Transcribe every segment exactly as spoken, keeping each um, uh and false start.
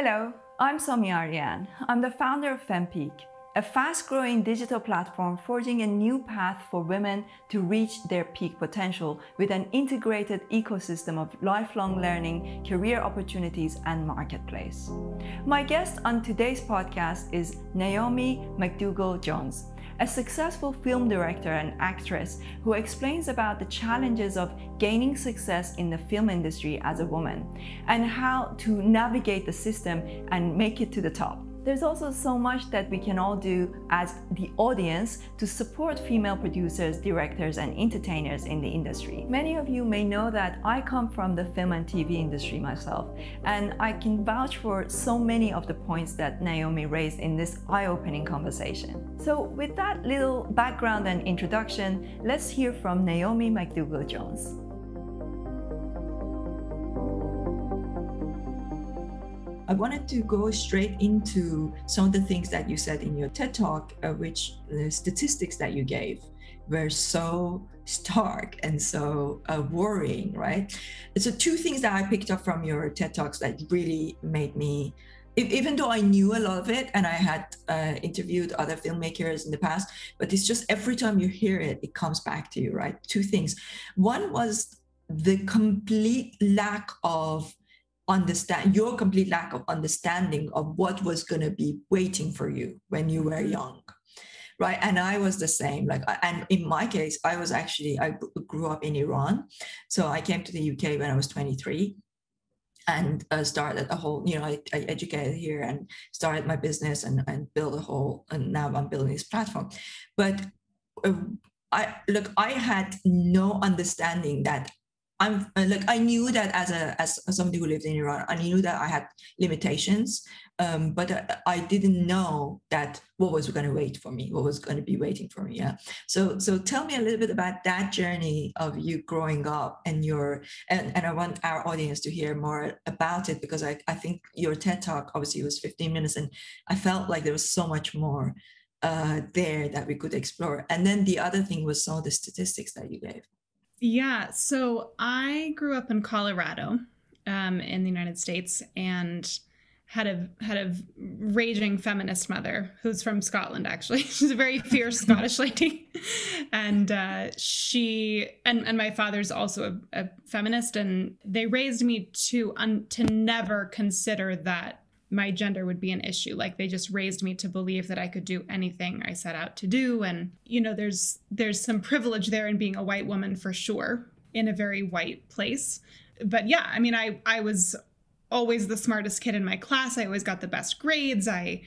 Hello, I'm Somi Arian. I'm the founder of FemPeak, a fast-growing digital platform forging a new path for women to reach their peak potential with an integrated ecosystem of lifelong learning, career opportunities, and marketplace. My guest on today's podcast is Naomi McDougall Jones, a successful film director and actress who explains about the challenges of gaining success in the film industry as a woman and how to navigate the system and make it to the top. There's also so much that we can all do as the audience to support female producers, directors, and entertainers in the industry. Many of you may know that I come from the film and T V industry myself, and I can vouch for so many of the points that Naomi raised in this eye-opening conversation. So with that little background and introduction, let's hear from Naomi McDougall Jones. I wanted to go straight into some of the things that you said in your TED Talk, uh, which the statistics that you gave were so stark and so uh, worrying, right? So two things that I picked up from your TED Talks that really made me, if, even though I knew a lot of it and I had uh, interviewed other filmmakers in the past, but it's just every time you hear it, it comes back to you, right? Two things. One was the complete lack of understand your complete lack of understanding of what was going to be waiting for you when you were young, right? And I was the same. Like, and in my case, I was actually, I grew up in Iran. So I came to the U K when I was twenty-three and uh, started a whole, you know, I, I educated here and started my business and, and built a whole, and now I'm building this platform. But uh, I, look, I had no understanding that I'm like, I knew that as a as somebody who lived in Iran, I knew that I had limitations, um, but I, I didn't know that what was going to wait for me, what was going to be waiting for me. Yeah. So so tell me a little bit about that journey of you growing up and your, and, and I want our audience to hear more about it, because I, I think your TED Talk obviously was fifteen minutes and I felt like there was so much more uh, there that we could explore. And then the other thing was some of the statistics that you gave. Yeah, so I grew up in Colorado, um, in the United States, and had a had a raging feminist mother who's from Scotland. Actually, she's a very fierce Scottish lady, and uh, she and and my father's also a, a feminist, and they raised me to un, to never consider that my gender would be an issue. Like, they just raised me to believe that I could do anything I set out to do. And, you know, there's there's some privilege there in being a white woman, for sure, in a very white place. But yeah, I mean, I, I was always the smartest kid in my class. I always got the best grades. I,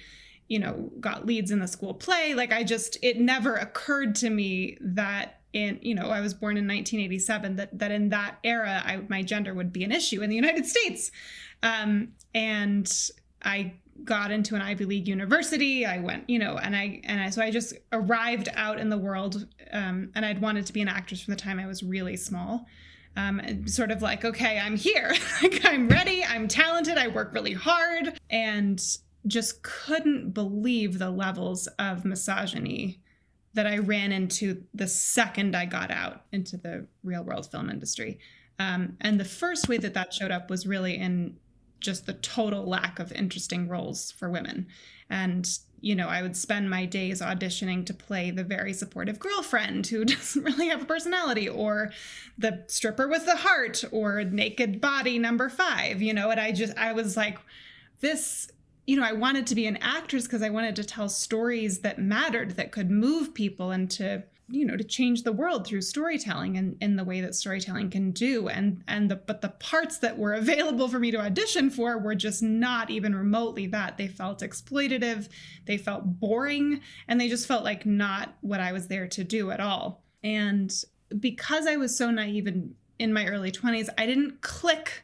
you know, got leads in the school play. Like, I just, it never occurred to me that in, you know, I was born in nineteen eighty-seven, that, that in that era, I, my gender would be an issue in the United States. Um, and I got into an Ivy League university. I went, you know, and I, and I, so I just arrived out in the world, um, and I'd wanted to be an actress from the time I was really small. Um, and sort of like, okay, I'm here, like, I'm ready, I'm talented, I work really hard, and just couldn't believe the levels of misogyny that I ran into the second I got out into the real world film industry. Um, and the first way that that showed up was really in just the total lack of interesting roles for women. And, you know, I would spend my days auditioning to play the very supportive girlfriend who doesn't really have a personality, or the stripper with the heart, or naked body number five, you know, and I just, I was like, this, you know, I wanted to be an actress because I wanted to tell stories that mattered, that could move people, and to, you know, to change the world through storytelling and in the way that storytelling can do. And, and the, but the parts that were available for me to audition for were just not even remotely that. They felt exploitative, they felt boring, and they just felt like not what I was there to do at all. And because I was so naive in, in my early twenties, I didn't click,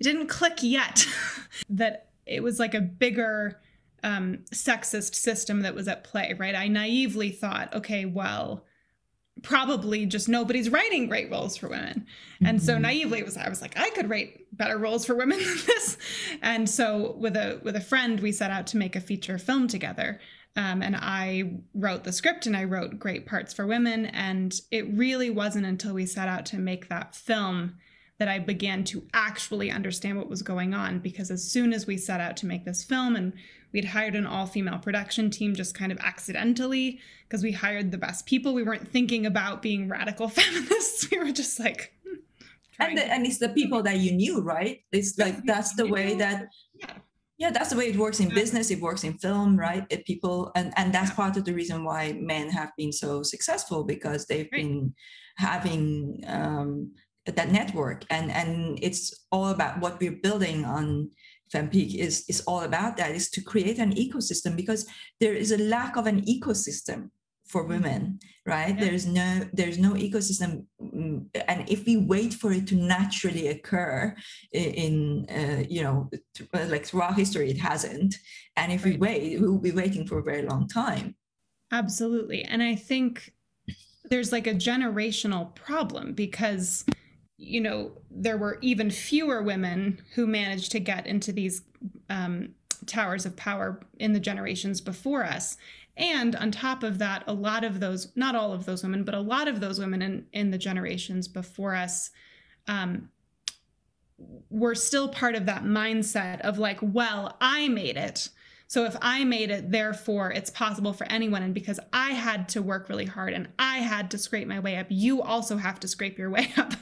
it didn't click yet that it was like a bigger um, sexist system that was at play, right? I naively thought, okay, well, probably just nobody's writing great roles for women. And mm-hmm. so naively it was, I was like, I could write better roles for women than this. And so with a, with a friend, we set out to make a feature film together. Um, and I wrote the script and I wrote great parts for women. And it really wasn't until we set out to make that film that I began to actually understand what was going on, because as soon as we set out to make this film, and we'd hired an all-female production team just kind of accidentally, because we hired the best people. We weren't thinking about being radical feminists. We were just like... And, the, and it's the people that you knew, right? It's like, that's the way that... Yeah. Yeah, that's the way it works in business. It works in film, right? It people, and, and that's part of the reason why men have been so successful, because they've right. been having um, that network, and and it's all about what we're building on FemPeak is is all about that, is to create an ecosystem, because there is a lack of an ecosystem for women, right? Yeah. There's no there's no ecosystem, and if we wait for it to naturally occur, in uh, you know, like throughout history, it hasn't. And if right. we wait, we'll be waiting for a very long time. Absolutely, and I think there's like a generational problem, because you know there were even fewer women who managed to get into these um, towers of power in the generations before us. And on top of that, a lot of those, not all of those women, but a lot of those women in, in the generations before us um, were still part of that mindset of like, well, I made it. So if I made it, therefore it's possible for anyone. And because I had to work really hard and I had to scrape my way up, you also have to scrape your way up.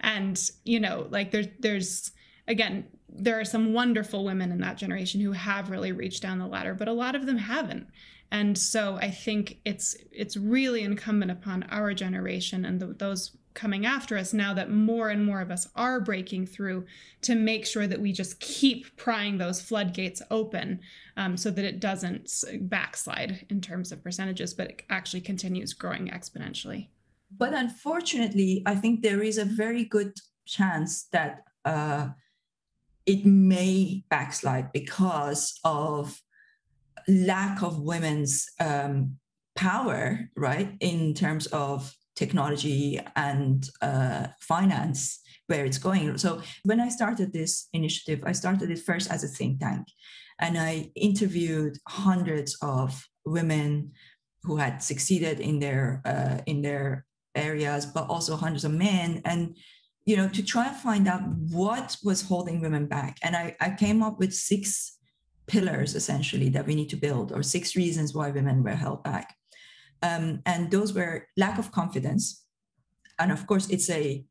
And, you know, like there's, there's, again, there are some wonderful women in that generation who have really reached down the ladder, but a lot of them haven't. And so I think it's it's really incumbent upon our generation and the, those coming after us, now that more and more of us are breaking through, to make sure that we just keep prying those floodgates open um, so that it doesn't backslide in terms of percentages, but it actually continues growing exponentially. But unfortunately, I think there is a very good chance that uh, it may backslide because of lack of women's um, power, right, in terms of technology and uh, finance, where it's going. So when I started this initiative, I started it first as a think tank, and I interviewed hundreds of women who had succeeded in their uh, in their areas, but also hundreds of men, and you know, to try and find out what was holding women back. And I, I came up with six pillars essentially that we need to build, or six reasons why women were held back. Um, and those were lack of confidence. And of course it's a,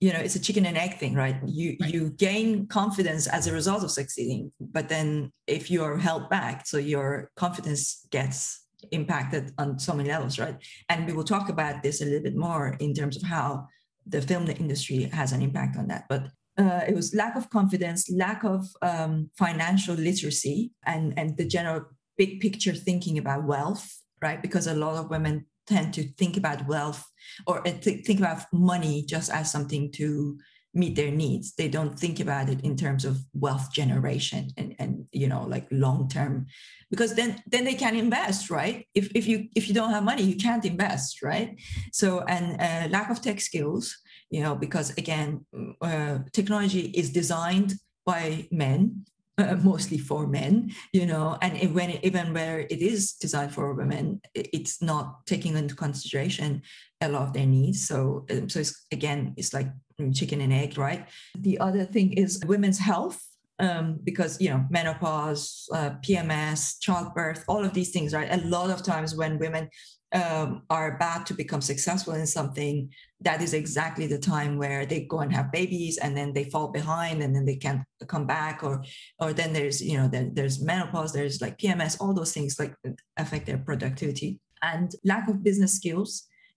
you know, it's a chicken and egg thing, right? You, right. you gain confidence as a result of succeeding, but then if you are held back, so your confidence gets impacted on so many levels, right? And we will talk about this a little bit more in terms of how the film industry has an impact on that. But Uh, it was lack of confidence, lack of um, financial literacy, and, and the general big picture thinking about wealth, right? Because a lot of women tend to think about wealth or th- think about money just as something to meet their needs. They don't think about it in terms of wealth generation and, and you know, like long-term, because then, then they can invest, right? If, if you, if you don't have money, you can't invest, right? So, and uh, lack of tech skills, you know, because again, uh, technology is designed by men, uh, mostly for men, you know, and it, when it, even where it is designed for women, it, it's not taking into consideration a lot of their needs. So, um, so it's, again, it's like chicken and egg, right? The other thing is women's health, um, because, you know, menopause, uh, P M S, childbirth, all of these things, right? A lot of times when women Um, are about to become successful in something, that is exactly the time where they go and have babies, and then they fall behind, and then they can't come back, or or then there's, you know, there, there's menopause, there's like P M S, all those things like affect their productivity. And lack of business skills,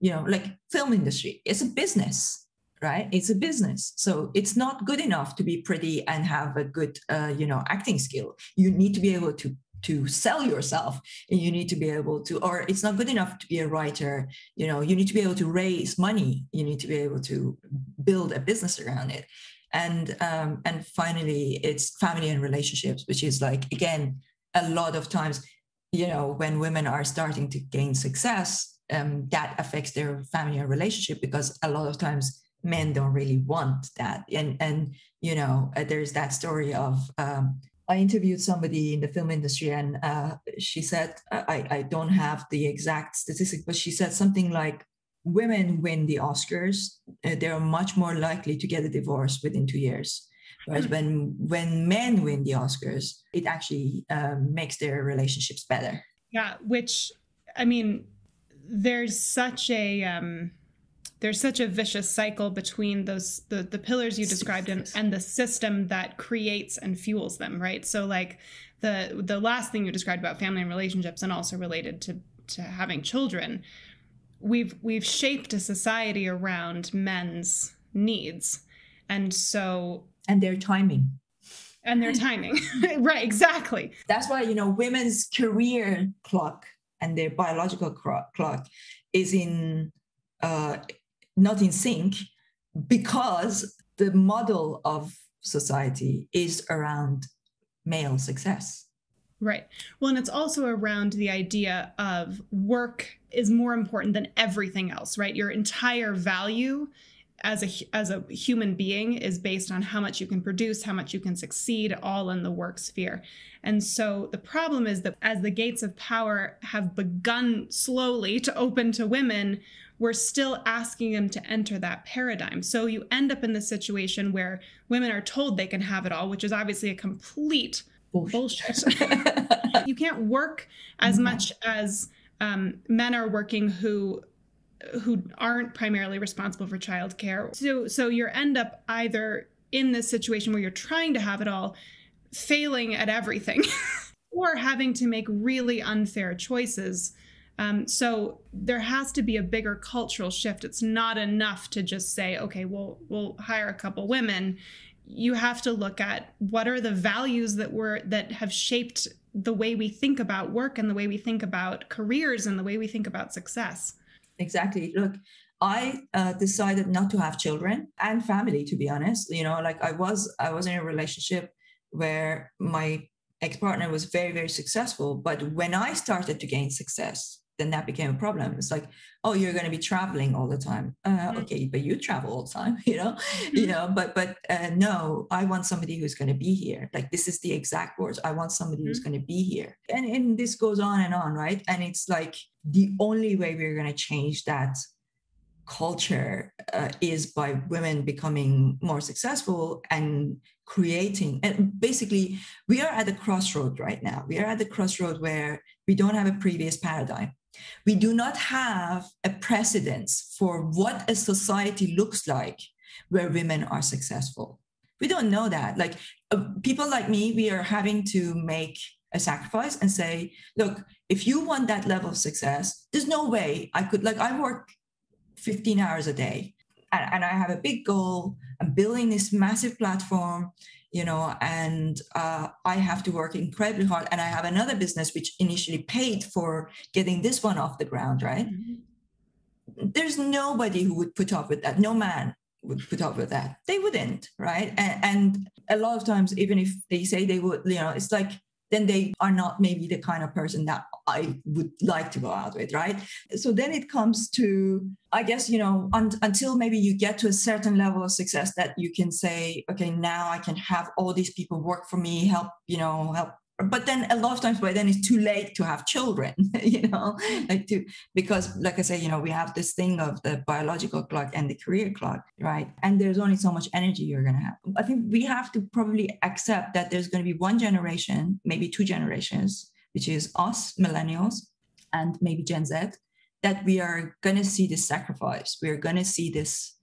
you know, like film industry, it's a business, right? It's a business. So it's not good enough to be pretty and have a good, uh, you know, acting skill. You need to be able to to sell yourself, and you need to be able to, or it's not good enough to be a writer, you know, you need to be able to raise money, you need to be able to build a business around it. And um, and finally, it's family and relationships, which is like, again, a lot of times, you know, when women are starting to gain success, um, that affects their family and relationship, because a lot of times men don't really want that. And, and you know, there's that story of, um, I interviewed somebody in the film industry, and uh, she said, I, I don't have the exact statistic, but she said something like women win the Oscars, uh, they're much more likely to get a divorce within two years. Whereas when when men win the Oscars, it actually um, makes their relationships better. Yeah, which, I mean, there's such a um, there's such a vicious cycle between those the, the pillars you described and, and the system that creates and fuels them, right? So like the the last thing you described about family and relationships, and also related to to having children, we've we've shaped a society around men's needs, and so and their timing. And their timing. Right, exactly. That's why, you know, women's career clock and their biological clock is in uh, not in sync, because the model of society is around male success. Right. Well, and it's also around the idea of work is more important than everything else, right? Your entire value as a as a human being is based on how much you can produce, how much you can succeed, all in the work sphere. And so the problem is that as the gates of power have begun slowly to open to women, we're still asking them to enter that paradigm. So you end up in this situation where women are told they can have it all, which is obviously a complete bullshit. bullshit. You can't work as mm-hmm. much as um, men are working who... who aren't primarily responsible for childcare. So, so you end up either in this situation where you're trying to have it all, failing at everything, or having to make really unfair choices. Um, so there has to be a bigger cultural shift. It's not enough to just say, okay, we'll, we'll hire a couple women. You have to look at what are the values that were, that have shaped the way we think about work and the way we think about careers and the way we think about success. Exactly. Look, I uh, decided not to have children and family, to be honest. You know, like I was, I was in a relationship where my ex-partner was very, very successful. But when I started to gain success, then that became a problem. It's like, oh, you're going to be traveling all the time. Uh, okay, but you travel all the time, you know, you know. But but uh, no, I want somebody who's going to be here. Like this is the exact words. I want somebody who's going to be here. And and this goes on and on, right? And it's like the only way we're going to change that culture uh, is by women becoming more successful and creating. And basically, we are at the crossroad right now. We are at the crossroad where we don't have a previous paradigm. We do not have a precedence for what a society looks like where women are successful. We don't know that. Like uh, people like me, we are having to make a sacrifice and say, look, if you want that level of success, there's no way I could, like I work fifteen hours a day and, and I have a big goal. I'm building this massive platform, you know, and uh, I have to work incredibly hard. And I have another business which initially paid for getting this one off the ground, right? Mm-hmm. There's nobody who would put up with that. No man would put up with that. They wouldn't, right? And, and a lot of times, even if they say they would, you know, it's like, then they are not maybe the kind of person that I would like to go out with, right? So then it comes to, I guess, you know, un- until maybe you get to a certain level of success that you can say, okay, now I can have all these people work for me, help, you know, help. But then a lot of times by then it's too late to have children, you know, like to, because like I say, you know, we have this thing of the biological clock and the career clock, right? And there's only so much energy you're going to have. I think we have to probably accept that there's going to be one generation, maybe two generations, which is us, millennials, and maybe Gen Z, that we are going to see this sacrifice. We're going to see this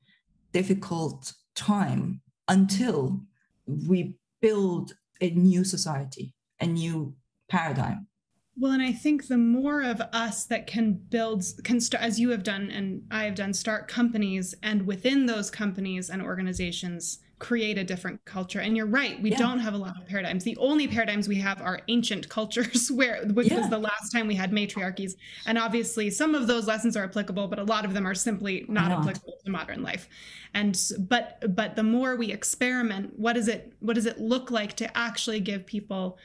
difficult time until we build a new society, a new paradigm. Well, and I think the more of us that can build, can start, as you have done and I have done, start companies, and within those companies and organizations create a different culture. And you're right, we yeah. don't have a lot of paradigms. The only paradigms we have are ancient cultures, where which yeah. was the last time we had matriarchies. And obviously some of those lessons are applicable, but a lot of them are simply not, not. applicable to modern life. And but but the more we experiment, what is it what does it look like to actually give people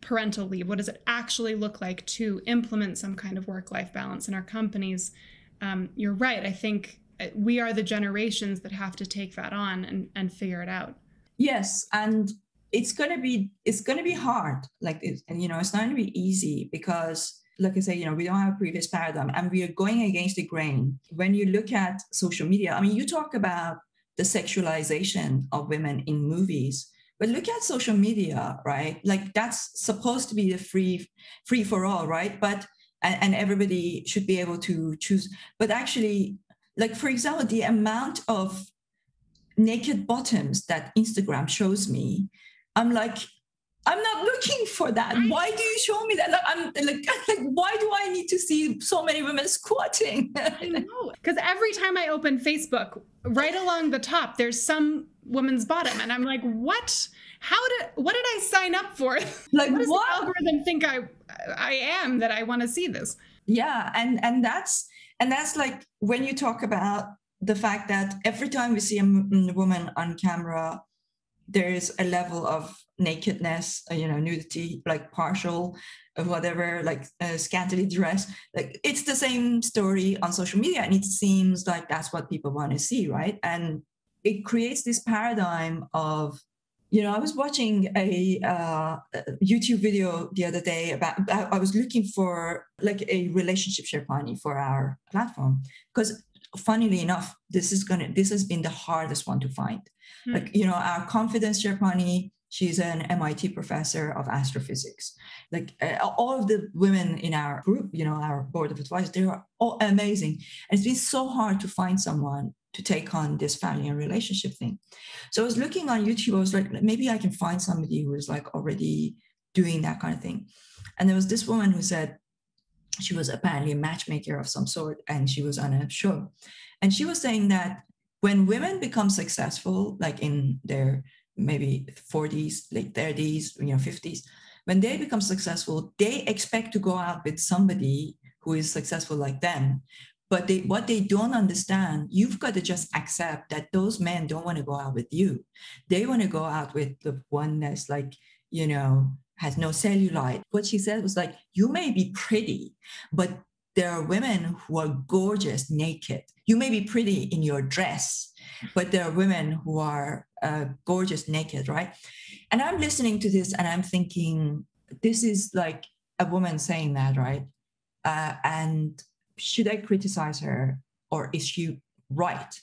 parental leave? What does it actually look like to implement some kind of work-life balance in our companies? Um, you're right. I think we are the generations that have to take that on and, and figure it out. Yes. And it's going to be, it's going to be hard. Like, it, and, you know, it's not going to be easy because like I say, you know, we don't have a previous paradigm and we are going against the grain. When you look at social media, I mean, you talk about the sexualization of women in movies, but look at social media, right? Like that's supposed to be the free, free for all, right? But, and, and everybody should be able to choose. But actually, like, for example, the amount of naked bottoms that Instagram shows me, I'm like, I'm not looking for that. Why do you show me that? Like, I'm like, like, why do I need to see so many women squatting? I know. Because every time I open Facebook, right along the top, there's some woman's bottom. And I'm like, what? How did, what did I sign up for? Like, what does the algorithm think I, I am that I want to see this? Yeah. And, and that's, and that's like, when you talk about the fact that every time we see a m- woman on camera, there is a level of nakedness, you know, nudity, like partial, whatever, like uh, scantily dressed. Like it's the same story on social media, and it seems like that's what people want to see, right? And it creates this paradigm of, you know, I was watching a uh, YouTube video the other day about, I was looking for like a relationship Sherpani for our platform, because funnily enough, this is gonna, this has been the hardest one to find. Mm. Like, you know, our Confidence Sherpani, she's an M I T professor of astrophysics. Like uh, all of the women in our group, you know, our board of advisors, they are all amazing. And it's been so hard to find someone to take on this family and relationship thing. So I was looking on YouTube, I was like, maybe I can find somebody who is like already doing that kind of thing. And there was this woman who said, she was apparently a matchmaker of some sort, and she was on a show. And she was saying that when women become successful, like in their maybe forties, late thirties, you know, fifties, when they become successful, they expect to go out with somebody who is successful like them. But they, what they don't understand, you've got to just accept that those men don't want to go out with you. They want to go out with the one that's like, you know, has no cellulite. What she said was like, you may be pretty, but there are women who are gorgeous naked. You may be pretty in your dress, but there are women who are uh, gorgeous naked, right? And I'm listening to this and I'm thinking, this is like a woman saying that, right? Uh, and should I criticize her, or is she right?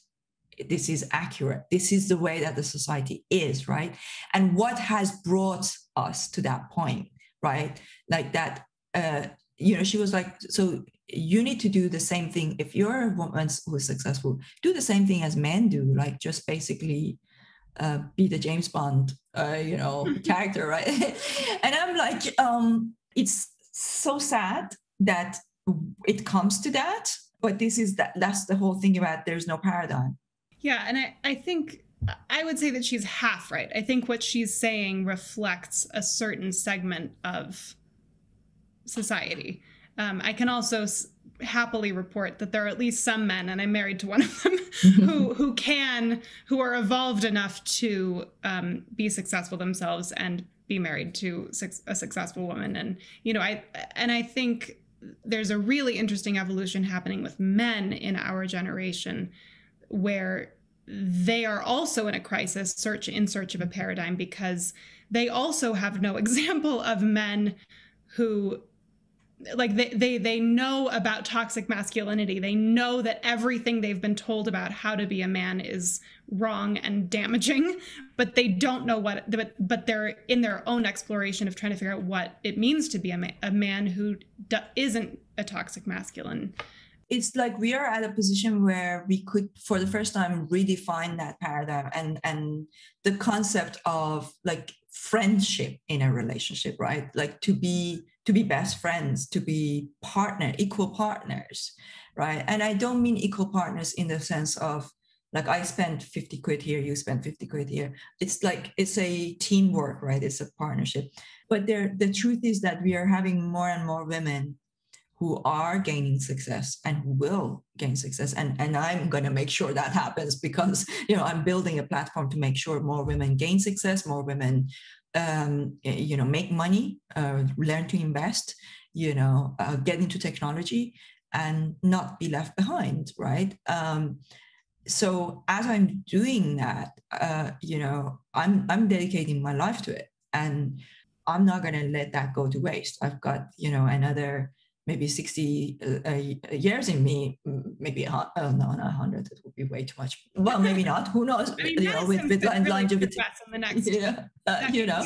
This is accurate. This is the way that the society is, right? And what has brought us to that point, right? Like that, uh, you know, she was like, so you need to do the same thing. If you're a woman who is successful, do the same thing as men do, like just basically uh, be the James Bond, uh, you know, character, right? And I'm like, um, it's so sad that it comes to that, but this is that, that's the whole thing about there's no paradigm. Yeah. And I, I think I would say that she's half right. I think what she's saying reflects a certain segment of society. Um, I can also s- happily report that there are at least some men, and I'm married to one of them, who who can, who are evolved enough to um, be successful themselves and be married to su- a successful woman. And, you know, I, and I think there's a really interesting evolution happening with men in our generation, where they are also in a crisis search in search of a paradigm, because they also have no example of men who, like, they, they, they know about toxic masculinity. They know that everything they've been told about how to be a man is wrong and damaging, but they don't know what, but, but they're in their own exploration of trying to figure out what it means to be a, ma- a man who do- isn't a toxic masculine. It's like we are at a position where we could, for the first time, redefine that paradigm and, and the concept of like friendship in a relationship, right? Like to be to be best friends, to be partner, equal partners, right? And I don't mean equal partners in the sense of like I spend fifty quid here, you spend fifty quid here. It's like, it's a teamwork, right? It's a partnership. But there, the truth is that we are having more and more women who are gaining success and who will gain success. And, and I'm going to make sure that happens, because, you know, I'm building a platform to make sure more women gain success, more women, um, you know, make money, uh, learn to invest, you know, uh, get into technology and not be left behind, right? Um, so as I'm doing that, uh, you know, I'm I'm dedicating my life to it, and I'm not going to let that go to waste. I've got, you know, another maybe sixty uh, uh, years in me, maybe, uh, no, not one hundred, it would be way too much. Well, maybe not, who knows? I mean, you know, with, with longevity. Yeah, uh, you know,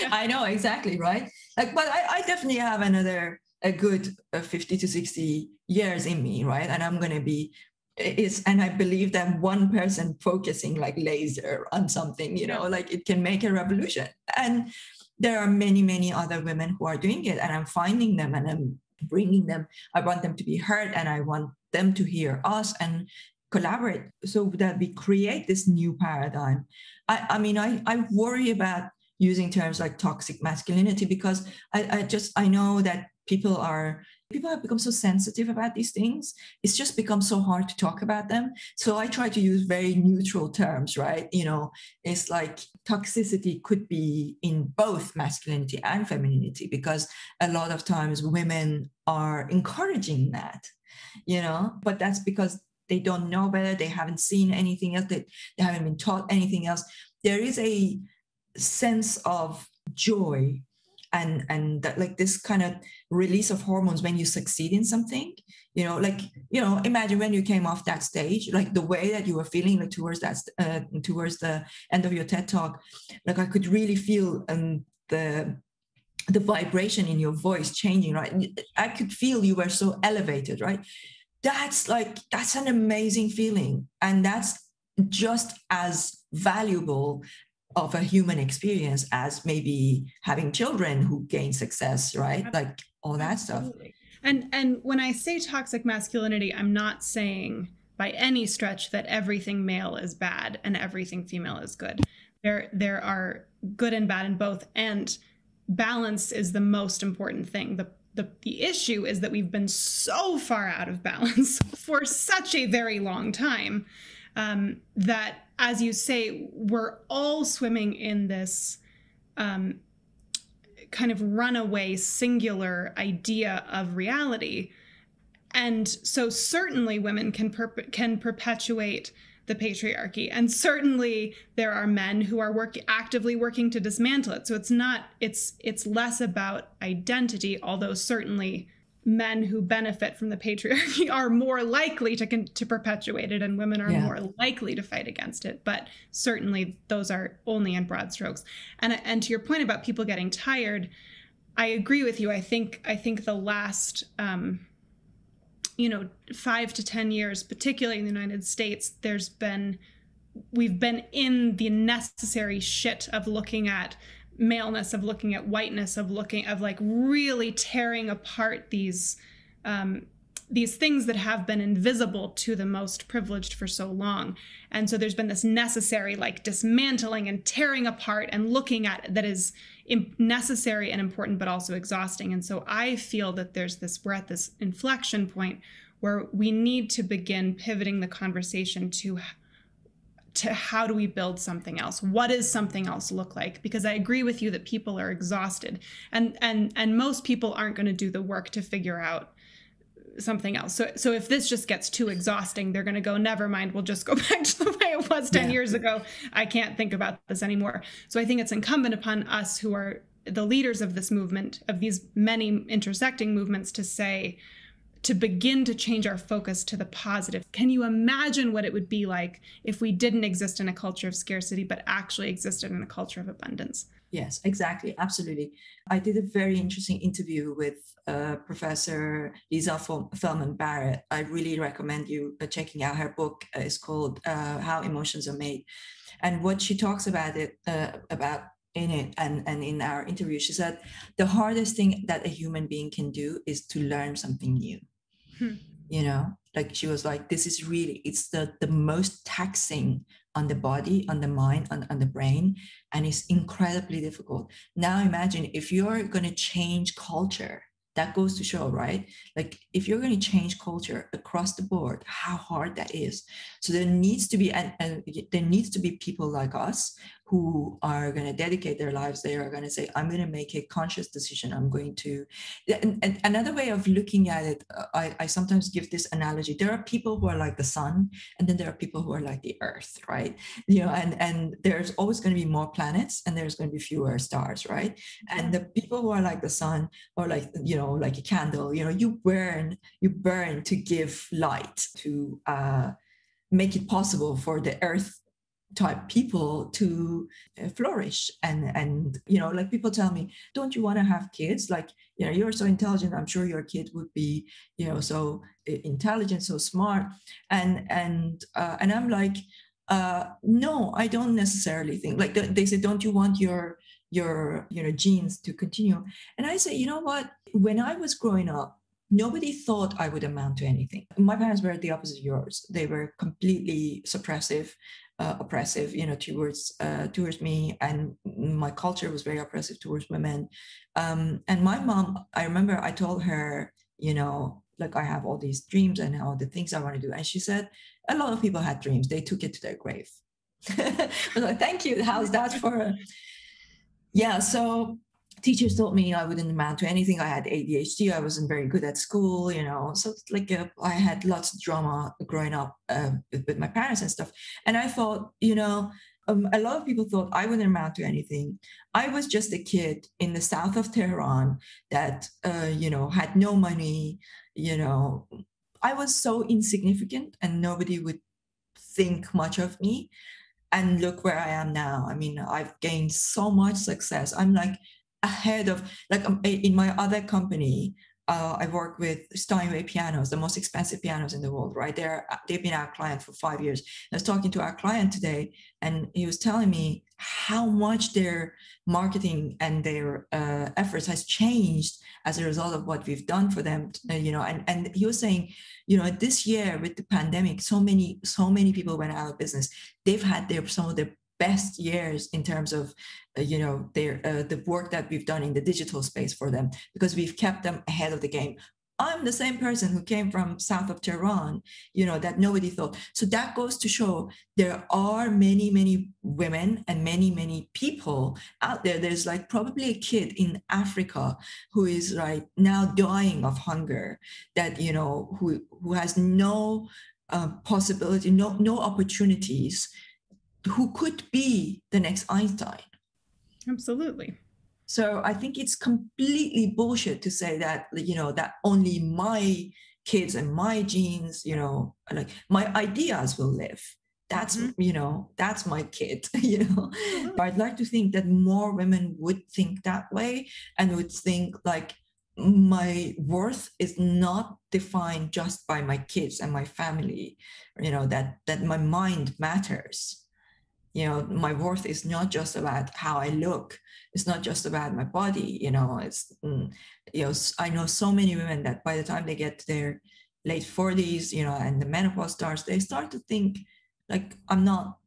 yeah. I know, exactly, right? Like, but I, I definitely have another, a good uh, fifty to sixty years in me, right? And I'm going to be, it's, and I believe that one person focusing like laser on something, you know, like it can make a revolution. And there are many, many other women who are doing it, and I'm finding them and I'm bringing them. I want them to be heard, and I want them to hear us and collaborate so that we create this new paradigm. I, I mean, I, I worry about using terms like toxic masculinity because I, I just, I know that people are, people have become so sensitive about these things. It's just become so hard to talk about them. So I try to use very neutral terms, right? You know, it's like toxicity could be in both masculinity and femininity, because a lot of times women are encouraging that, you know, but that's because they don't know better. They haven't seen anything else. They, they haven't been taught anything else. There is a sense of joy and and that, like this kind of release of hormones when you succeed in something, you know, like, you know, imagine when you came off that stage, like the way that you were feeling, like towards that, uh, towards the end of your TED Talk, like I could really feel um, the the vibration in your voice changing, right? I could feel you were so elevated, right? That's like, that's an amazing feeling. And that's just as valuable of a human experience as maybe having children who gain success, right? Like all that stuff. And and when I say toxic masculinity, I'm not saying by any stretch that everything male is bad and everything female is good. There, there are good and bad in both, and balance is the most important thing. The, the, the issue is that we've been so far out of balance for such a very long time um, that, as you say, we're all swimming in this um, kind of runaway singular idea of reality. And so certainly women can perp- can perpetuate the patriarchy. And certainly there are men who are work- actively working to dismantle it. So it's not, it's, it's less about identity, although certainly men who benefit from the patriarchy are more likely to con- to perpetuate it, and women are yeah. more likely to fight against it. But certainly those are only in broad strokes. And and to your point about people getting tired, I agree with you. I think I think the last, um, you know, five to ten years, particularly in the United States, there's been, we've been in the necessary shit of looking at maleness, of looking at whiteness, of looking of like really tearing apart these um, these things that have been invisible to the most privileged for so long. And so there's been this necessary like dismantling and tearing apart and looking at that is imp- necessary and important, but also exhausting. And so I feel that there's this, we're at this inflection point where we need to begin pivoting the conversation to to how do we build something else? What does something else look like? Because I agree with you that people are exhausted, and and and most people aren't going to do the work to figure out something else. So so if this just gets too exhausting, they're going to go, never mind, we'll just go back to the way it was ten yeah. years ago. I can't think about this anymore. So I think it's incumbent upon us who are the leaders of this movement, of these many intersecting movements, to say, to begin to change our focus to the positive. Can you imagine what it would be like if we didn't exist in a culture of scarcity, but actually existed in a culture of abundance? Yes, exactly. Absolutely. I did a very interesting interview with uh, Professor Lisa Feldman Barrett. I really recommend you checking out her book. It's called uh, How Emotions Are Made. And what she talks about it, uh, about in it and, and in our interview, she said, the hardest thing that a human being can do is to learn something new. Hmm. You know, like she was like, this is really, it's the, the most taxing on the body, on the mind, on, on the brain, and it's incredibly difficult. Now imagine if you're going to change culture, that goes to show, right? Like if you're going to change culture across the board, how hard that is. So there needs to be, and, and there needs to be people like us who are going to dedicate their lives, they are going to say, I'm going to make a conscious decision. I'm going to, and, and another way of looking at it, I, I sometimes give this analogy. There are people who are like the sun, and then there are people who are like the earth, right? You know, and, and there's always going to be more planets and there's going to be fewer stars, right? And the people who are like the sun or like, you know, like a candle, you know, you burn, you burn to give light, to uh, make it possible for the earth type people to flourish. And, and, you know, like people tell me, don't you want to have kids? Like, you know, you're so intelligent. I'm sure your kid would be, you know, so intelligent, so smart. And, and, uh, and I'm like, uh, no, I don't necessarily think like they say, don't you want your, your, you know, genes to continue? And I say, you know what, when I was growing up, nobody thought I would amount to anything. My parents were the opposite of yours. They were completely suppressive, uh, oppressive, you know, towards uh, towards me, and my culture was very oppressive towards women. Um, and my mom, I remember, I told her, you know, like I have all these dreams and all the things I want to do, and she said, a lot of people had dreams. They took it to their grave. I was like, thank you. How's that for? A... Yeah, so. Teachers told me I wouldn't amount to anything. I had A D H D. I wasn't very good at school, you know. So it's like a, I had lots of drama growing up uh, with, with my parents and stuff. And I thought, you know, um, a lot of people thought I wouldn't amount to anything. I was just a kid in the south of Tehran that, uh, you know, had no money. You know, I was so insignificant and nobody would think much of me. And look where I am now. I mean, I've gained so much success. I'm like, ahead of, like in my other company, uh, I work with Steinway pianos, the most expensive pianos in the world, right? They're, they've been our client for five years. I was talking to our client today, and he was telling me how much their marketing and their uh, efforts has changed as a result of what we've done for them, you know, and, and he was saying, you know, this year with the pandemic, so many, so many people went out of business. They've had their, some of their best years in terms of, uh, you know, their, uh, the work that we've done in the digital space for them, because we've kept them ahead of the game. I'm the same person who came from south of Tehran, you know, that nobody thought. So that goes to show there are many, many women and many, many people out there. There's like probably a kid in Africa who is right now dying of hunger that, you know, who, who has no uh, possibility, no, no opportunities, who could be the next Einstein. Absolutely. So I think it's completely bullshit to say that, you know, that only my kids and my genes, you know, like my ideas will live. That's, mm-hmm. you know, that's my kid, you know. Mm-hmm. I'd like to think that more women would think that way and would think like, my worth is not defined just by my kids and my family, you know, that, that my mind matters. You know, my worth is not just about how I look. It's not just about my body. You know, it's, you know, I know so many women that by the time they get to their late forties, you know, and the menopause starts, they start to think like, I'm not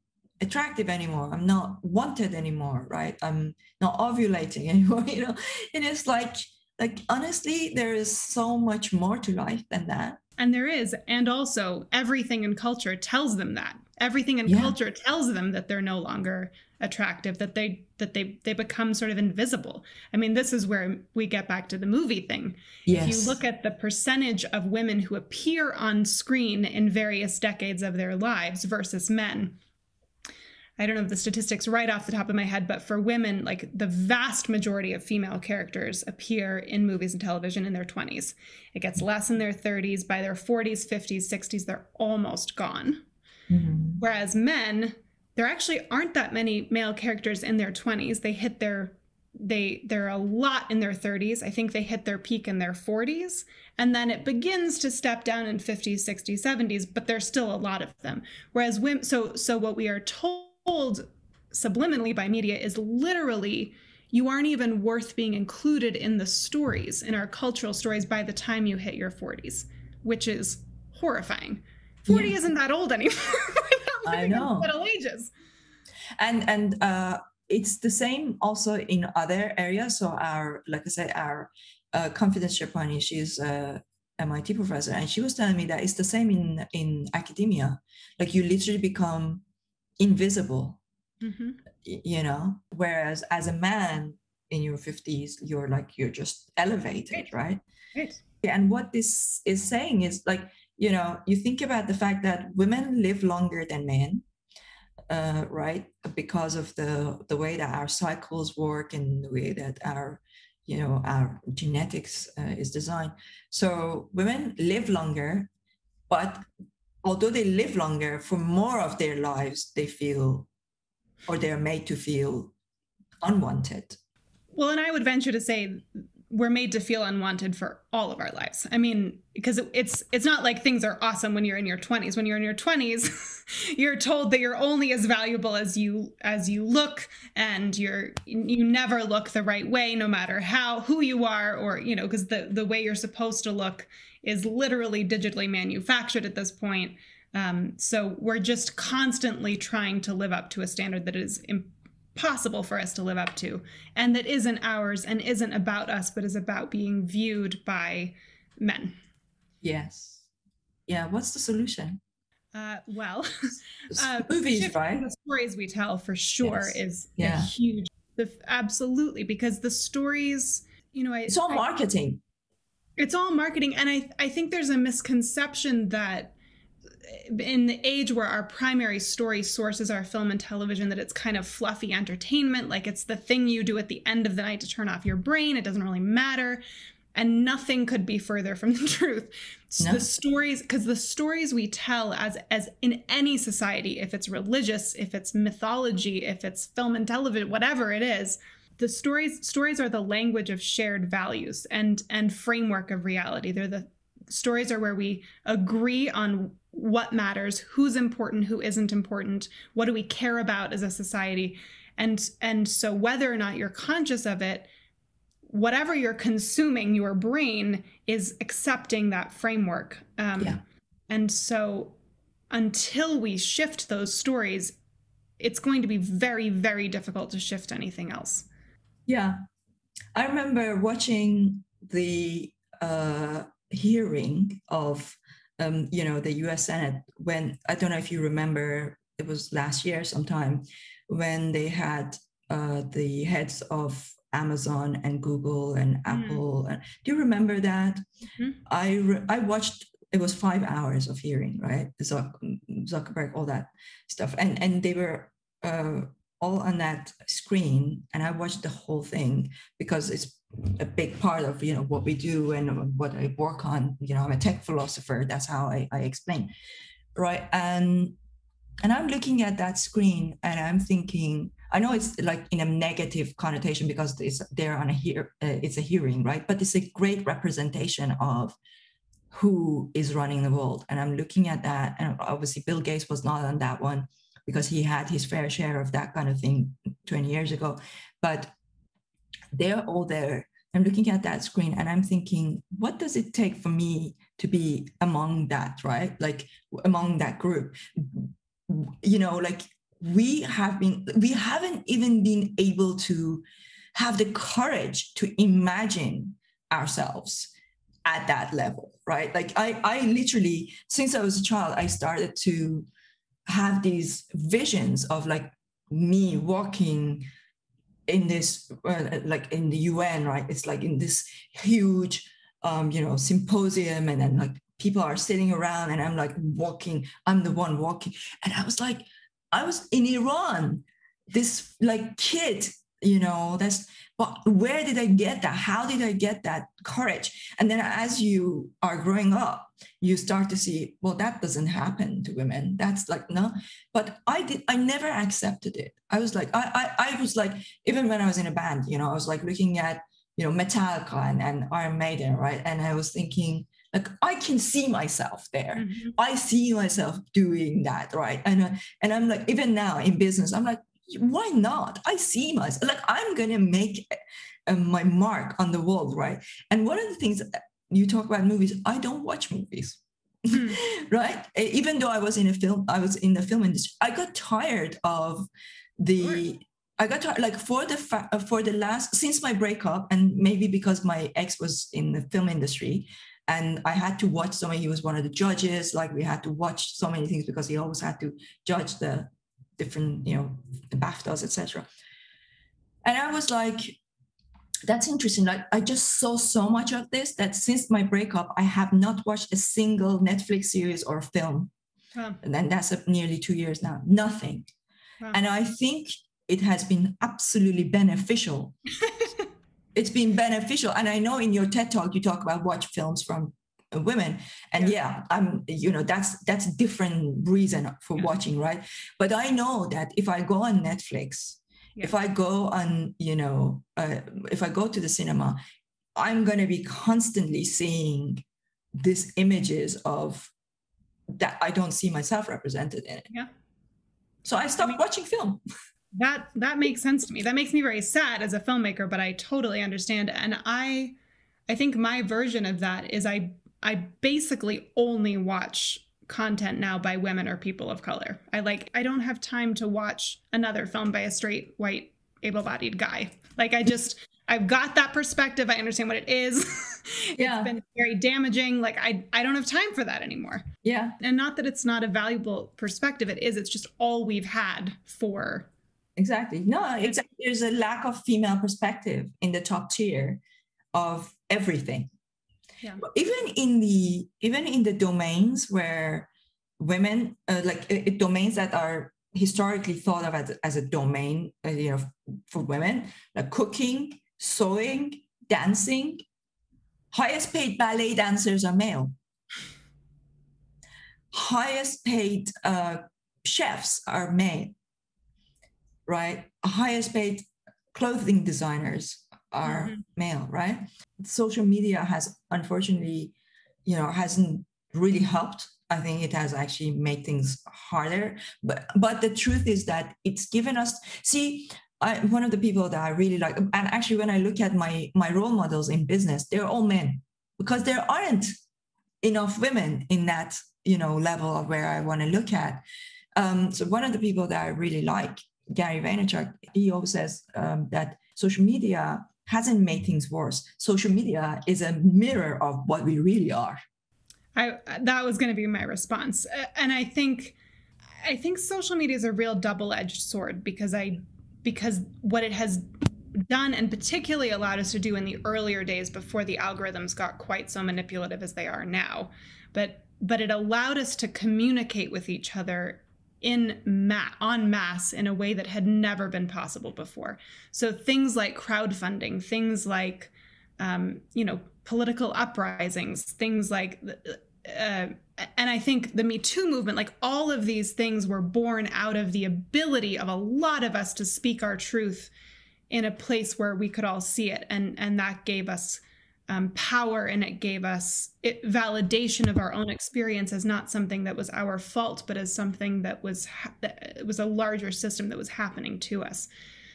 attractive anymore. I'm not wanted anymore, right? I'm not ovulating anymore, you know? And it's like, like, honestly, there is so much more to life than that. And there is. And also everything in culture tells them that. Everything in yeah. culture tells them that they're no longer attractive, that they that they they become sort of invisible. I mean, this is where we get back to the movie thing. Yes. If you look at the percentage of women who appear on screen in various decades of their lives versus men, I don't know the statistics right off the top of my head, but for women, like the vast majority of female characters appear in movies and television in their twenties. It gets less in their thirties. By their forties, fifties, sixties, they're almost gone. Mm-hmm. Whereas men, there actually aren't that many male characters in their twenties. They hit their, they, they're a lot in their thirties. I think they hit their peak in their forties. And then it begins to step down in fifties, sixties, seventies, but there's still a lot of them. Whereas women, so, so what we are told subliminally by media is literally, you aren't even worth being included in the stories, in our cultural stories by the time you hit your forties, which is horrifying. forty yeah. isn't that old anymore. We're not living I know. In Middle Ages. And and uh, it's the same also in other areas. So our, like I say, our uh, Confidence Sherpani, she's a M I T professor, and she was telling me that it's the same in in academia. Like you literally become invisible mm-hmm. you know, whereas as a man in your fifties, you're like, you're just elevated, right? Right. Yeah, and what this is saying is like, you know, you think about the fact that women live longer than men, uh, right? Because of the, the way that our cycles work and the way that our, you know, our genetics uh, is designed. So women live longer, but although they live longer, for more of their lives, they feel, or they're made to feel unwanted. Well, and I would venture to say we're made to feel unwanted for all of our lives. I mean, because it's it's not like things are awesome when you're in your twenties. When you're in your twenties, you're told that you're only as valuable as you as you look, and you're you never look the right way, no matter how who you are, or you know, because the the way you're supposed to look is literally digitally manufactured at this point. Um, so we're just constantly trying to live up to a standard that is impossible. possible for us to live up to, and that isn't ours and isn't about us, but is about being viewed by men. Yes. Yeah. What's the solution? Uh, well, uh, movies, right? The stories we tell, for sure, yes. is yeah. huge. The, absolutely. Because the stories, you know, I, it's all I, marketing. It's all marketing. And I, I think there's a misconception that in the age where our primary story sources are film and television, that it's kind of fluffy entertainment, like it's the thing you do at the end of the night to turn off your brain. It doesn't really matter. And nothing could be further from the truth. No. The stories, because the stories we tell as, as in any society, if it's religious, if it's mythology, if it's film and television, whatever it is, the stories, stories are the language of shared values and, and framework of reality. They're the stories are where we agree on what matters, who's important, who isn't important, what do we care about as a society. And, and so whether or not you're conscious of it, whatever you're consuming, your brain is accepting that framework. Um, yeah. And so until we shift those stories, it's going to be very, very difficult to shift anything else. Yeah. I remember watching the uh, hearing of Um, you know, the U S Senate, when, I don't know if you remember, it was last year sometime, when they had uh, the heads of Amazon and Google and Apple. Mm. Do you remember that? Mm-hmm. I, re- I watched, it was five hours of hearing, right? Zuck- Zuckerberg, all that stuff. And, and they were uh, all on that screen. And I watched the whole thing because it's a big part of, you know, what we do and what I work on. You know, I'm a tech philosopher. That's how I, I explain, right? And and I'm looking at that screen and I'm thinking, I know it's like in a negative connotation because it's they're on a hear, uh, it's a hearing, right? But it's a great representation of who is running the world. And I'm looking at that, and obviously Bill Gates was not on that one because he had his fair share of that kind of thing twenty years ago, but they're all there. I'm looking at that screen and I'm thinking, what does it take for me to be among that, right? Like among that group, you know, like we have been, we haven't even been able to have the courage to imagine ourselves at that level, right? Like I, I literally, since I was a child, I started to have these visions of like me walking in this, uh, like in the U N, right? It's like in this huge, um, you know, symposium, and then like people are sitting around and I'm like walking, I'm the one walking. And I was like, I was in Iran, this like kid, you know, that's, but where did I get that? How did I get that courage? And then as you are growing up, you start to see, well, that doesn't happen to women. That's like, no, but I did, I never accepted it. I was like, I, I, I was like, even when I was in a band, you know, I was like looking at, you know, Metallica and, and Iron Maiden, right? And I was thinking, like, I can see myself there. Mm-hmm. I see myself doing that, right? And, uh, and I'm like, even now in business, I'm like, why not? I see myself, like I'm going to make uh, my mark on the world, right? And one of the things that you talk about movies, I don't watch movies, mm. right? Even though I was in a film, I was in the film industry, I got tired of the, sure. I got tired, like for the, fa- for the last, since my breakup, and maybe because my ex was in the film industry and I had to watch so many, he was one of the judges, like we had to watch so many things because he always had to judge the different, you know, BAFTAs, et cetera. And I was like, that's interesting. Like, I just saw so much of this that since my breakup, I have not watched a single Netflix series or film. Wow. And then that's uh, nearly two years now, nothing. Wow. And I think it has been absolutely beneficial. It's been beneficial. And I know in your TED Talk, you talk about watch films from women. And yeah, yeah I'm, you know, that's, that's a different reason for yeah. watching, right? But I know that if I go on Netflix, yeah. if I go on, you know, uh, if I go to the cinema, I'm going to be constantly seeing these images of that I don't see myself represented in it. Yeah. So I stopped I mean, watching film. That, that makes sense to me. That makes me very sad as a filmmaker, but I totally understand. And I, I think my version of that is I, I basically only watch content now by women or people of color. I like, I don't have time to watch another film by a straight, white, able-bodied guy. Like I just, I've got that perspective. I understand what it is. Yeah. It's been very damaging. Like I, I don't have time for that anymore. Yeah. And not that it's not a valuable perspective. It is. It's just all we've had for. Exactly. No, exactly. There's a lack of female perspective in the top tier of everything. Yeah. Even in the even in the domains where women uh, like uh, domains that are historically thought of as, as a domain, uh, you know, for women, like cooking, sewing, dancing, highest paid ballet dancers are male. Highest paid uh, chefs are male, right? Highest paid clothing designers are mm-hmm. male, right? Social media has, unfortunately, you know, hasn't really helped. I think it has actually made things harder. But but the truth is that it's given us, see, I, one of the people that I really like, and actually when I look at my, my role models in business, they're all men, because there aren't enough women in that, you know, level of where I want to look at. Um, so one of the people that I really like, Gary Vaynerchuk, he always says um, that social media hasn't made things worse. Social media is a mirror of what we really are. I, that was going to be my response. And I think, I think social media is a real double-edged sword, because I, because what it has done and particularly allowed us to do in the earlier days before the algorithms got quite so manipulative as they are now, but, but it allowed us to communicate with each other in ma- en masse in a way that had never been possible before. So things like crowdfunding, things like, um, you know, political uprisings, things like, uh, and I think the Me Too movement, like all of these things were born out of the ability of a lot of us to speak our truth in a place where we could all see it. And, and that gave us um, power, and it gave us it, validation of our own experience as not something that was our fault, but as something that was, ha- that was a larger system that was happening to us.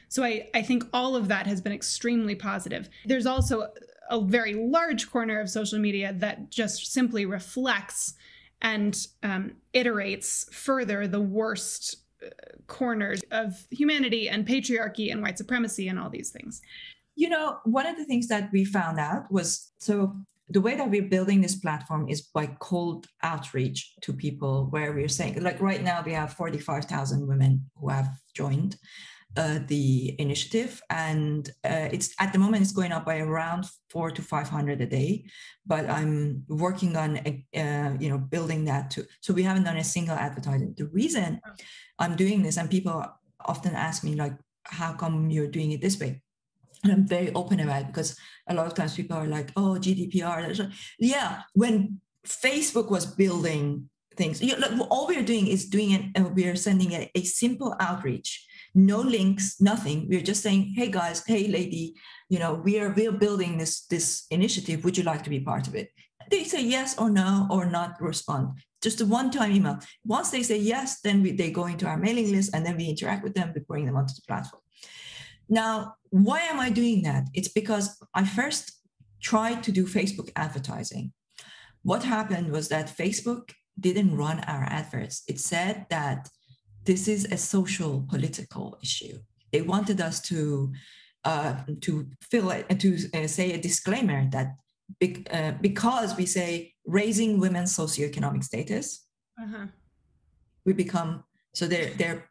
So I, I think all of that has been extremely positive. There's also a very large corner of social media that just simply reflects and um, iterates further the worst corners of humanity and patriarchy and white supremacy and all these things. You know, one of the things that we found out was, so the way that we're building this platform is by cold outreach to people, where we're saying, like right now we have forty-five thousand women who have joined uh, the initiative. And uh, it's at the moment it's going up by around four to five hundred a day, but I'm working on, uh, you know, building that too. So we haven't done a single advertisement. The reason I'm doing this, and people often ask me like, how come you're doing it this way? And I'm very open about it, because a lot of times people are like, oh, G D P R. Yeah, when Facebook was building things, you know, look, all we're doing is doing it, we're sending a, a simple outreach, no links, nothing. We're just saying, hey guys, hey lady, you know, we are we're building this, this initiative. Would you like to be part of it? They say yes or no, or not respond. Just a one-time email. Once they say yes, then we, they go into our mailing list, and then we interact with them, we bring them onto the platform. Now, why am I doing that? It's because I first tried to do Facebook advertising. What happened was that Facebook didn't run our adverts. It said that this is a social political issue. They wanted us to uh, to fill it, to uh, say a disclaimer that be, uh, because we say raising women's socioeconomic status, uh-huh. we become so they're they're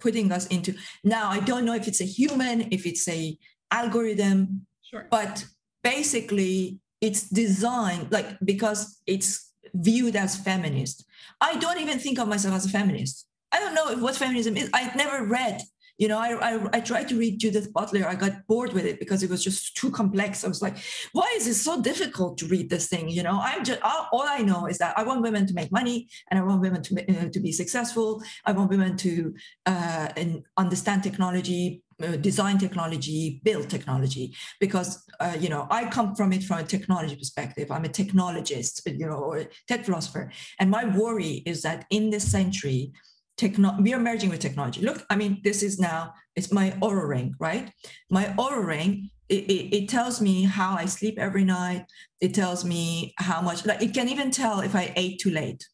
putting us into. Now, I don't know if it's a human, if it's a algorithm, sure. But basically it's designed, like, because it's viewed as feminist. I don't even think of myself as a feminist. I don't know what feminism is. I've never read, you know, I, I, I tried to read Judith Butler. I got bored with it because it was just too complex. I was like, why is it so difficult to read this thing? You know, I'm just, all, all I know is that I want women to make money, and I want women to, you know, to be successful. I want women to uh, and understand technology, design technology, build technology, because, uh, you know, I come from it from a technology perspective. I'm a technologist, you know, or a tech philosopher. And my worry is that in this century, techno- we are merging with technology. Look, I mean, this is now, it's my Aura Ring, right? My Aura Ring, it, it, it tells me how I sleep every night. It tells me how much, like, it can even tell if I ate too late.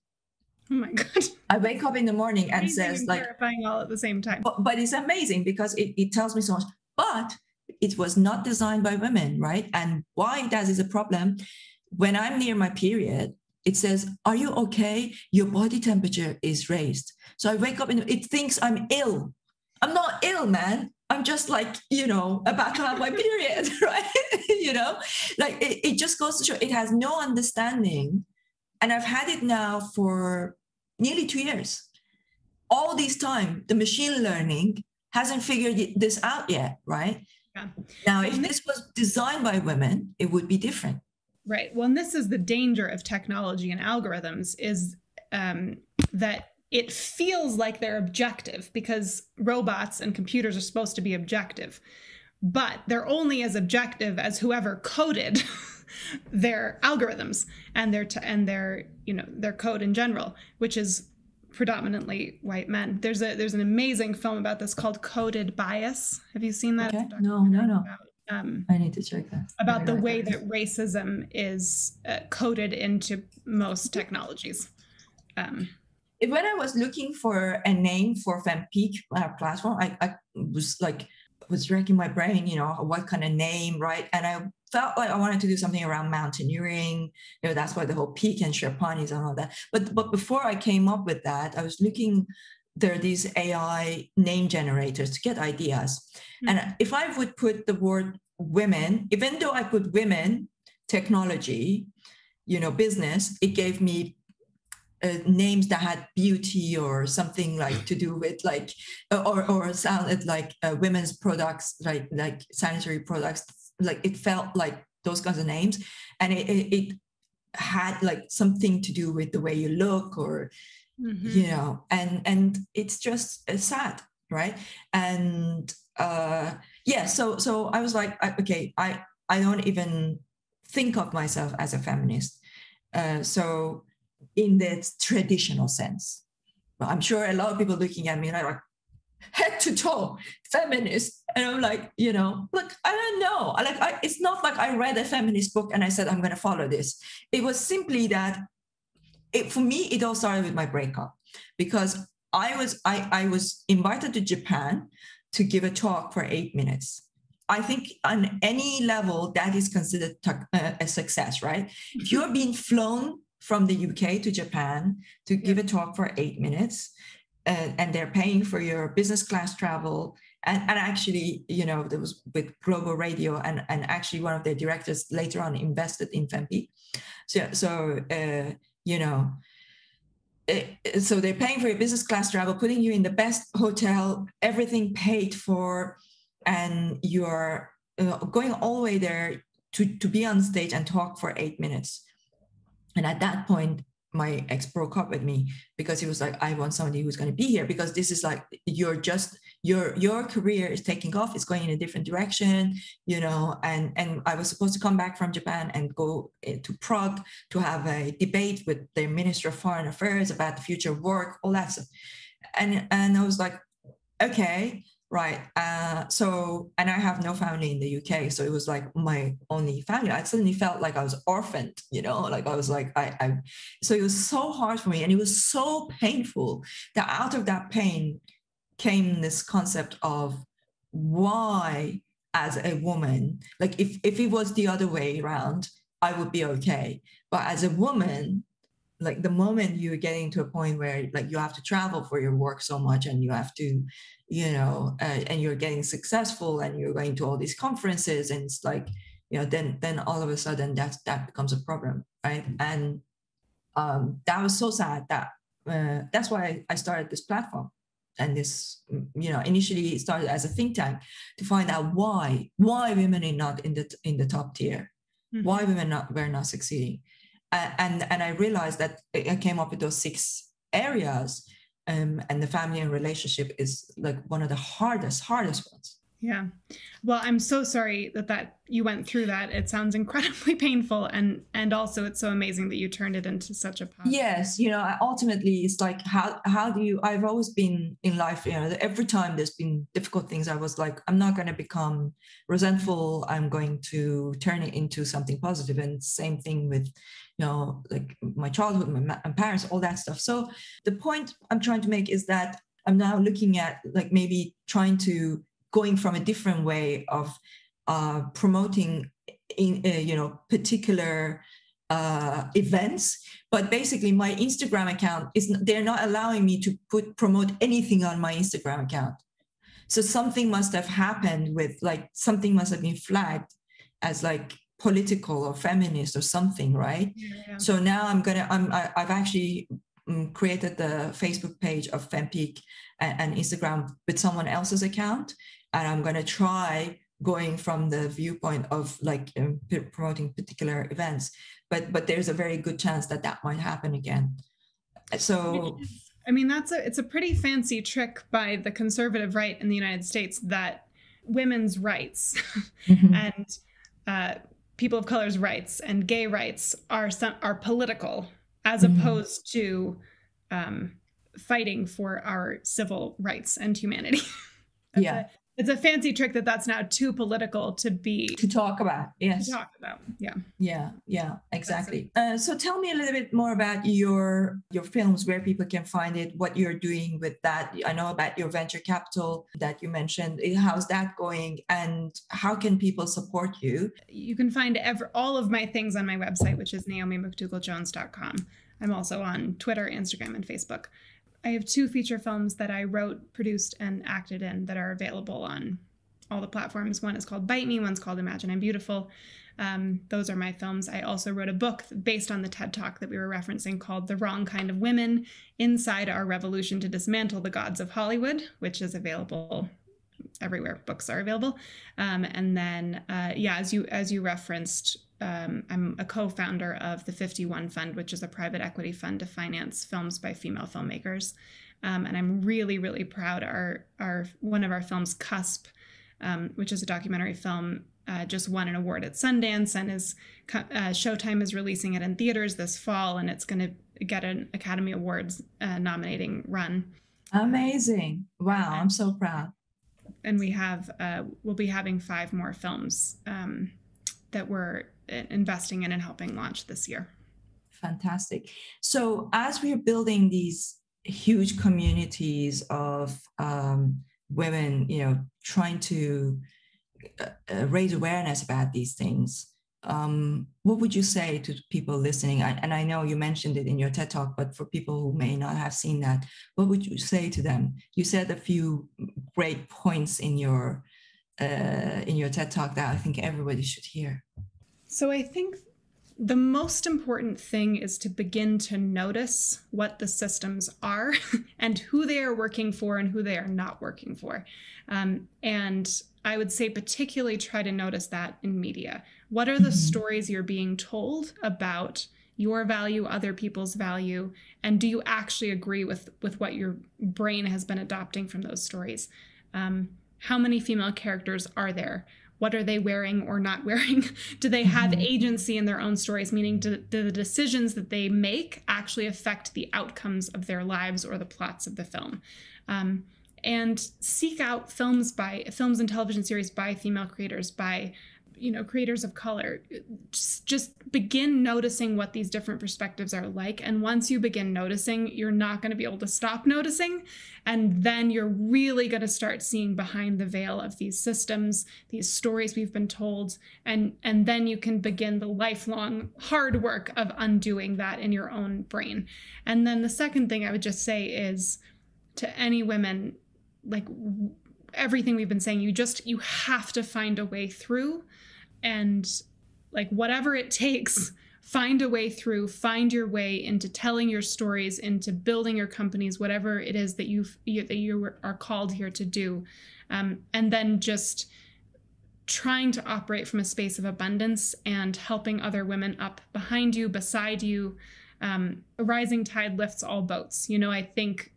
Oh my God. I wake up in the morning and amazing says, and like, terrifying all at the same time. But, but it's amazing because it, it tells me so much. But it was not designed by women, right? And why that is a problem. When I'm near my period, it says, are you okay? Your body temperature is raised. So I wake up and it thinks I'm ill. I'm not ill, man. I'm just like, you know, about to have my period, right? You know, like it, it just goes to show it has no understanding. And I've had it now for nearly two years. All this time, the machine learning hasn't figured this out yet, right? Yeah. Now, if this was designed by women, it would be different. Right. Well, and this is the danger of technology and algorithms is um, that it feels like they're objective because robots and computers are supposed to be objective, but they're only as objective as whoever coded their algorithms and their t and their you know their code in general, which is predominantly white men. There's a there's an amazing film about this called Coded Bias. Have you seen that? Okay. No, no, no. About, um, I need to check that. About I the way that, that racism is uh, coded into most technologies. Um, when I was looking for a name for FemPeak uh, platform, I, I was like was racking my brain. You know, what kind of name, right? And I felt like I wanted to do something around mountaineering. You know, that's why the whole peak and Sherpanis and all that. But but before I came up with that, I was looking, there are these A I name generators to get ideas. Mm-hmm. And if I would put the word women, even though I put women, technology, you know, business, it gave me Uh, names that had beauty or something like to do with like, or or sounded like uh, women's products, like like sanitary products. Like it felt like those kinds of names, and it it, it had like something to do with the way you look, or mm-hmm. you know, and and it's just uh, sad, right? And uh, yeah, so so I was like, I, okay, I I don't even think of myself as a feminist, uh, so. In the traditional sense. Well, I'm sure a lot of people looking at me and I'm like, head to toe, feminist. And I'm like, you know, look, I don't know. Like, I, it's not like I read a feminist book and I said, I'm going to follow this. It was simply that, it, for me, it all started with my breakup because I was, I, I was invited to Japan to give a talk for eight minutes. I think on any level that is considered a success, right? If you're being flown from the U K to Japan to give a talk for eight minutes, uh, and they're paying for your business class travel. And, and actually, you know, there was with Global Radio, and, and actually one of their directors later on invested in FemPeak. So, so uh, you know, it, so they're paying for your business class travel, putting you in the best hotel, everything paid for, and you're uh, going all the way there to, to be on stage and talk for eight minutes. And at that point, my ex broke up with me because he was like, I want somebody who's going to be here because this is like, you're just, your your career is taking off. It's going in a different direction, you know, and, and I was supposed to come back from Japan and go to Prague to have a debate with their Minister of Foreign Affairs about the future of work, all that stuff. And, and I was like, okay, right. Uh, so, and I have no family in the U K. So it was like my only family. I suddenly felt like I was orphaned, you know, like I was like, I, I, so it was so hard for me. And it was so painful that out of that pain came this concept of why, as a woman, like if, if it was the other way around, I would be okay. But as a woman, like the moment you're getting to a point where like you have to travel for your work so much and you have to, you know, uh, and you're getting successful and you're going to all these conferences, and it's like, you know, then, then all of a sudden that, that becomes a problem. Right. And um, that was so sad that uh, that's why I started this platform. And this, you know, initially it started as a think tank to find out why, why women are not in the, in the top tier, mm-hmm. why women not, were not succeeding. Uh, and, and I realized that I came up with those six areas, um, and the family and relationship is like one of the hardest, hardest ones. Yeah. Well, I'm so sorry that, that you went through that. It sounds incredibly painful. And, and also it's so amazing that you turned it into such a positive. Yes. You know, ultimately it's like, how, how do you, I've always been in life, you know, every time there's been difficult things, I was like, I'm not going to become resentful. I'm going to turn it into something positive. And same thing with, you know, like my childhood, my parents, all that stuff. So the point I'm trying to make is that I'm now looking at like maybe trying to going from a different way of uh, promoting, in, uh, you know, particular uh, events. But basically, my Instagram account is—they're not allowing me to put promote anything on my Instagram account. So something must have happened with, like, something must have been flagged as like political or feminist or something, right? Yeah. So now I'm gonna. I'm. I, I've actually created the Facebook page of FemPeak and, and Instagram with someone else's account. And I'm going to try going from the viewpoint of like um, p- promoting particular events, but but there's a very good chance that that might happen again. So, I mean, that's a it's a pretty fancy trick by the conservative right in the United States that women's rights mm-hmm. and uh, people of color's rights and gay rights are some, are political as mm-hmm. opposed to um, fighting for our civil rights and humanity. yeah. A, It's a fancy trick that that's now too political to be... To talk about, yes. To talk about, yeah. Yeah, yeah, exactly. Uh, so tell me a little bit more about your your films, where people can find it, what you're doing with that. I know about your venture capital that you mentioned. How's that going? And how can people support you? You can find ever, all of my things on my website, which is naomi mcdougall jones dot com. I'm also on Twitter, Instagram, and Facebook. I have two feature films that I wrote, produced, and acted in that are available on all the platforms. One is called Bite Me, one's called Imagine I'm Beautiful. Um, those are my films. I also wrote a book based on the TED Talk that we were referencing called The Wrong Kind of Women, Inside Our Revolution to Dismantle the Gods of Hollywood, which is available everywhere books are available. Um, and then, uh, yeah, as you as you referenced, Um, I'm a co-founder of the fifty-one Fund, which is a private equity fund to finance films by female filmmakers. Um, and I'm really, really proud. Our, our one of our films, Cusp, um, which is a documentary film, uh, just won an award at Sundance, and is uh, Showtime is releasing it in theaters this fall, and it's going to get an Academy Awards uh, nominating run. Amazing. Wow. And, I'm so proud. And we have, uh, we'll be having five more films um, that we're investing in and helping launch this year. Fantastic. So as we are building these huge communities of um, women, you know, trying to uh, raise awareness about these things, um, what would you say to people listening? I, and I know you mentioned it in your TED Talk, but for people who may not have seen that, what would you say to them? You said a few great points in your uh, in your TED Talk that I think everybody should hear. So I think the most important thing is to begin to notice what the systems are and who they are working for and who they are not working for. Um, and I would say particularly try to notice that in media. What are the stories you're being told about your value, other people's value, and do you actually agree with, with what your brain has been adopting from those stories? Um, how many female characters are there? What are they wearing or not wearing? Do they have mm-hmm. agency in their own stories? Meaning, do, do the decisions that they make actually affect the outcomes of their lives or the plots of the film? Um, and seek out films by films and television series by female creators, by you know creators of color. Just, just begin noticing what these different perspectives are like. And once you begin noticing, you're not going to be able to stop noticing. And then you're really going to start seeing behind the veil of these systems, these stories we've been told. And, and then you can begin the lifelong hard work of undoing that in your own brain. And then the second thing I would just say is to any women like everything we've been saying, you just, you have to find a way through, and like whatever it takes, find a way through, find your way into telling your stories, into building your companies, whatever it is that you've, you, that you are called here to do. Um, and then just trying to operate from a space of abundance and helping other women up behind you, beside you. Um, a rising tide lifts all boats. You know, I think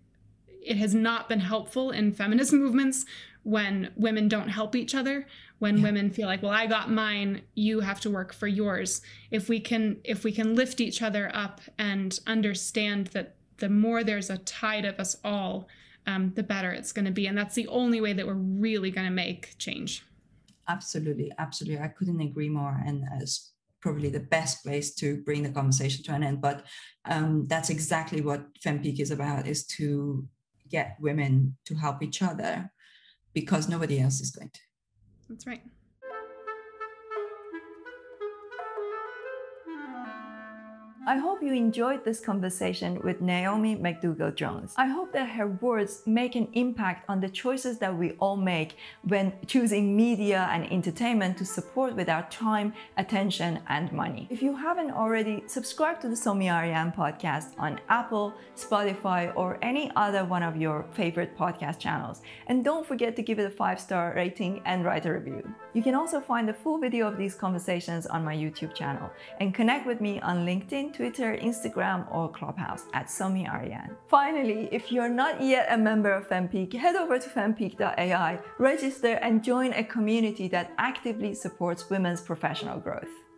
it has not been helpful in feminist movements when women don't help each other, when yeah. women feel like, well, I got mine, you have to work for yours. If we can, if we can lift each other up and understand that the more there's a tide of us all, um, the better it's going to be. And that's the only way that we're really going to make change. Absolutely. Absolutely. I couldn't agree more. And as probably the best place to bring the conversation to an end, but um, that's exactly what FemPeak is about, is to get women to help each other, because nobody else is going to. That's right. I hope you enjoyed this conversation with Naomi McDougall Jones. I hope that her words make an impact on the choices that we all make when choosing media and entertainment to support with our time, attention, and money. If you haven't already, subscribe to the Somi Arian podcast on Apple, Spotify, or any other one of your favorite podcast channels. And don't forget to give it a five-star rating and write a review. You can also find the full video of these conversations on my YouTube channel, and connect with me on LinkedIn, Twitter, Instagram, or Clubhouse at Somi Arian. Finally, if you're not yet a member of FemPeak, head over to fempeak dot A I, register, and join a community that actively supports women's professional growth.